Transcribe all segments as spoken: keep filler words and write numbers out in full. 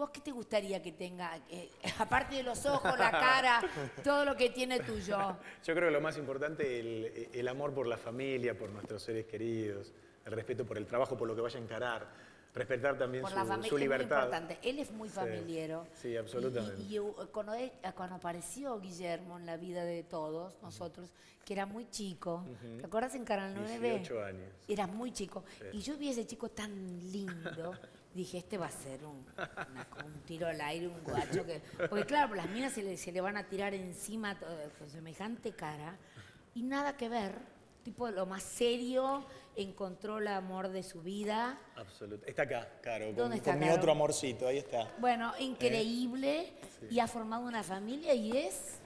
vos qué te gustaría que tenga? Eh, aparte de los ojos, la cara, todo lo que tiene tuyo. Yo creo que lo más importante es el, el amor por la familia, por nuestros seres queridos, el respeto por el trabajo, por lo que vaya a encarar. Respetar también por su, la familia, su libertad. Es muy importante. Él es muy familiero. Sí, sí, absolutamente. Y, y, y cuando, cuando apareció Guillermo en la vida de todos nosotros, que era muy chico, uh-huh. ¿te acuerdas en Canal nueve? dieciocho años. Eras muy chico. Sí. Y yo vi a ese chico tan lindo, dije, este va a ser un, una, un tiro al aire, un guacho. Que, porque claro, las minas se le, se le van a tirar encima con semejante cara y nada que ver. Tipo lo más serio, encontró el amor de su vida. Absoluto. Está acá, Caro, con, está, con Caro? Mi otro amorcito, ahí está. Bueno, increíble, eh, sí. Y ha formado una familia y es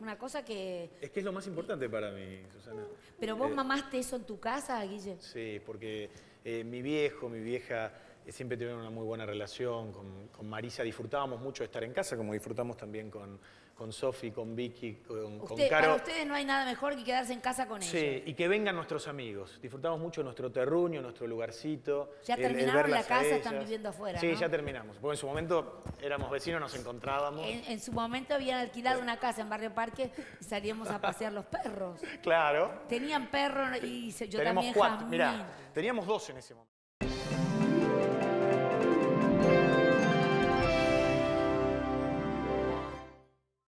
una cosa que... Es que es lo más importante para mí, Susana. ¿Pero vos eh, mamaste eso en tu casa, Guille? Sí, porque eh, mi viejo, mi vieja, eh, siempre tuvieron una muy buena relación con, con Marisa. Disfrutábamos mucho de estar en casa, como disfrutamos también con... con Sofi, con Vicky, con, Usted, con Caro. Para ustedes no hay nada mejor que quedarse en casa con ellos. Sí, y que vengan nuestros amigos. Disfrutamos mucho nuestro terruño, nuestro lugarcito. Ya el, terminaron el la casa, están viviendo afuera, Sí, ¿no? ya terminamos. Porque en su momento éramos vecinos, nos encontrábamos. En, en su momento habían alquilado una casa en Barrio Parque y salíamos a pasear los perros. Claro. Tenían perros y yo Tenemos también. Cuatro. Jazmín. Mirá, teníamos dos en ese momento.